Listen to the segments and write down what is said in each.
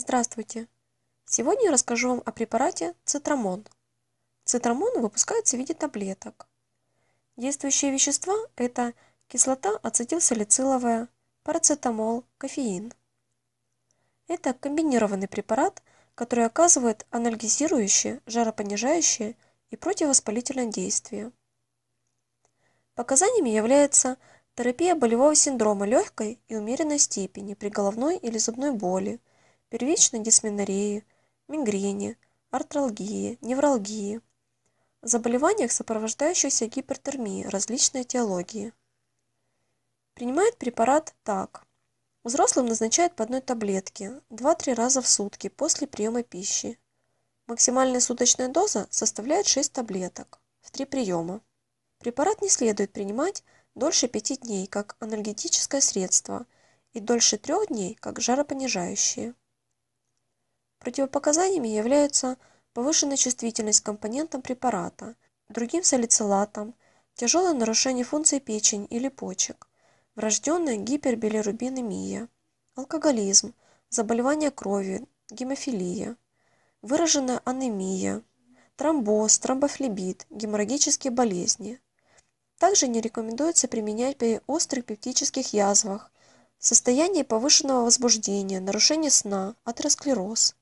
Здравствуйте! Сегодня я расскажу вам о препарате цитрамон. Цитрамон выпускается в виде таблеток. Действующие вещества – это кислота ацетилсалициловая, парацетамол, кофеин. Это комбинированный препарат, который оказывает анальгезирующее, жаропонижающее и противовоспалительное действие. Показаниями является терапия болевого синдрома легкой и умеренной степени при головной или зубной боли, первичной дисменореи, мигрени, артралгии, невралгии, заболеваниях, сопровождающихся гипертермией различной этиологии. Принимает препарат так. Взрослым назначают по одной таблетке 2-3 раза в сутки после приема пищи. Максимальная суточная доза составляет 6 таблеток в 3 приема. Препарат не следует принимать дольше 5 дней как анальгетическое средство и дольше 3 дней как жаропонижающее. Противопоказаниями являются повышенная чувствительность к компонентам препарата, другим салицилатам, тяжелое нарушение функций печени или почек, врожденная гипербилирубинемия, алкоголизм, заболевания крови, гемофилия, выраженная анемия, тромбоз, тромбофлебит, геморрагические болезни. Также не рекомендуется применять при острых пептических язвах, состоянии повышенного возбуждения, нарушении сна, атеросклероз,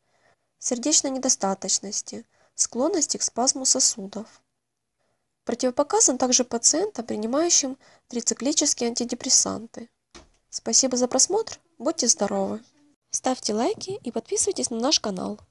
сердечной недостаточности, склонности к спазму сосудов. Противопоказан также пациентам, принимающим трициклические антидепрессанты. Спасибо за просмотр, будьте здоровы! Ставьте лайки и подписывайтесь на наш канал.